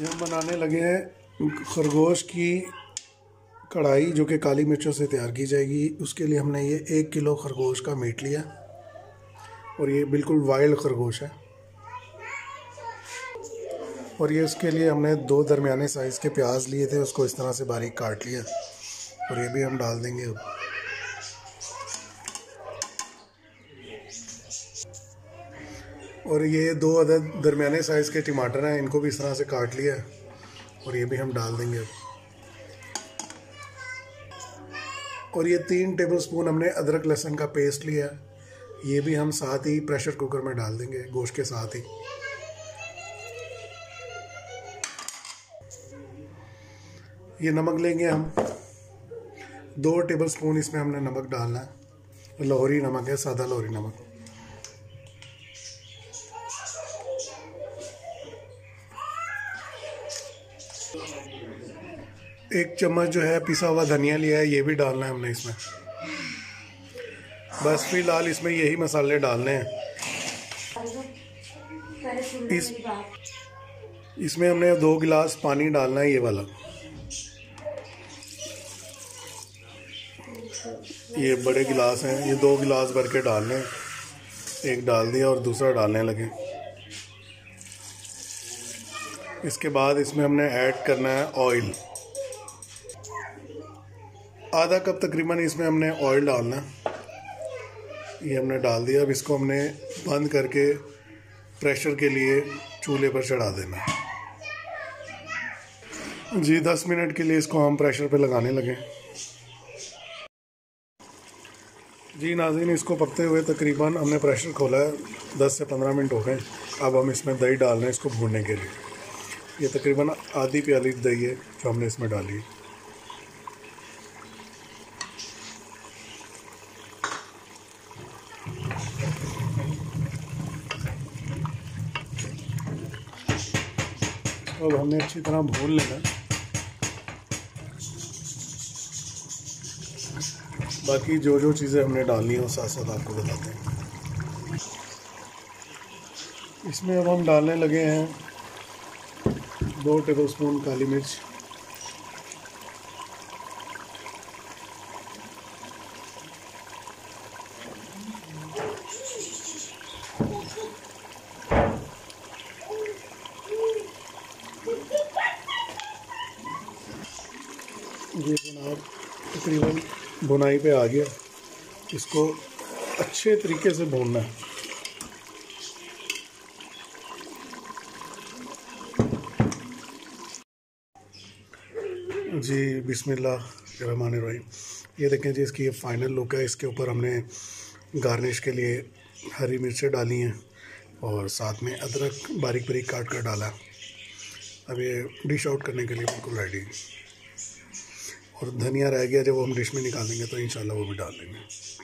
ये हम बनाने लगे हैं खरगोश की कढ़ाई जो कि काली मिर्चों से तैयार की जाएगी। उसके लिए हमने ये 1 किलो खरगोश का मीट लिया और ये बिल्कुल वाइल्ड खरगोश है। और ये इसके लिए हमने 2 दरमियाने साइज़ के प्याज लिए थे, उसको इस तरह से बारीक काट लिया और ये भी हम डाल देंगे। अब और ये 2 अदद दरमियाने साइज़ के टमाटर हैं, इनको भी इस तरह से काट लिया और ये भी हम डाल देंगे। और ये 3 टेबलस्पून हमने अदरक लहसुन का पेस्ट लिया, ये भी हम साथ ही प्रेशर कुकर में डाल देंगे गोश्त के साथ ही। ये नमक लेंगे हम, 2 टेबलस्पून इसमें हमने नमक डालना है, लाहौरी नमक है, सादा लाहौरी नमक। एक चम्मच जो है पिसा हुआ धनिया लिया है, ये भी डालना है हमने इसमें। बस फिलहाल इसमें यही मसाले डालने हैं। इसमें हमने 2 गिलास पानी डालना है, ये वाला। ये बड़े गिलास हैं, ये 2 गिलास भर के डालने हैं। एक डाल दिया और दूसरा डालने लगे। इसके बाद इसमें हमने ऐड करना है ऑयल, आधा कप तकरीबन इसमें हमने ऑयल डालना है। ये हमने डाल दिया। अब इसको हमने बंद करके प्रेशर के लिए चूल्हे पर चढ़ा देना है। जी 10 मिनट के लिए इसको हम प्रेशर पे लगाने लगे। जी नाज़रीन, इसको पकते हुए तकरीबन हमने प्रेशर खोला है, 10 से 15 मिनट हो गए। अब हम इसमें दही डाल रहे हैं इसको भूनने के लिए। ये तकरीबन आधी प्याली दही है जो हमने इसमें डाली है। अब हमने अच्छी तरह भून लेना, बाकी जो जो चीज़ें हमने डाली हैं वो साथ साथ आपको बताते हैं। इसमें अब हम डालने लगे हैं 2 टेबलस्पून काली मिर्च, ये जनाब तकरीबन भुनाई पे आ गया। इसको अच्छे तरीके से भूनना है। जी बिस्मिल्लाहिर्रहमानिर्रहीम। ये देखें जी, इसकी ये फाइनल लुक है। इसके ऊपर हमने गार्निश के लिए हरी मिर्चें डाली हैं और साथ में अदरक बारीक बारीक काट कर डाला। अब ये डिश आउट करने के लिए बिल्कुल रेडी है। और धनिया रह गया, जब वो हम डिश में निकालेंगे तो इंशाल्लाह वो भी डाल देंगे।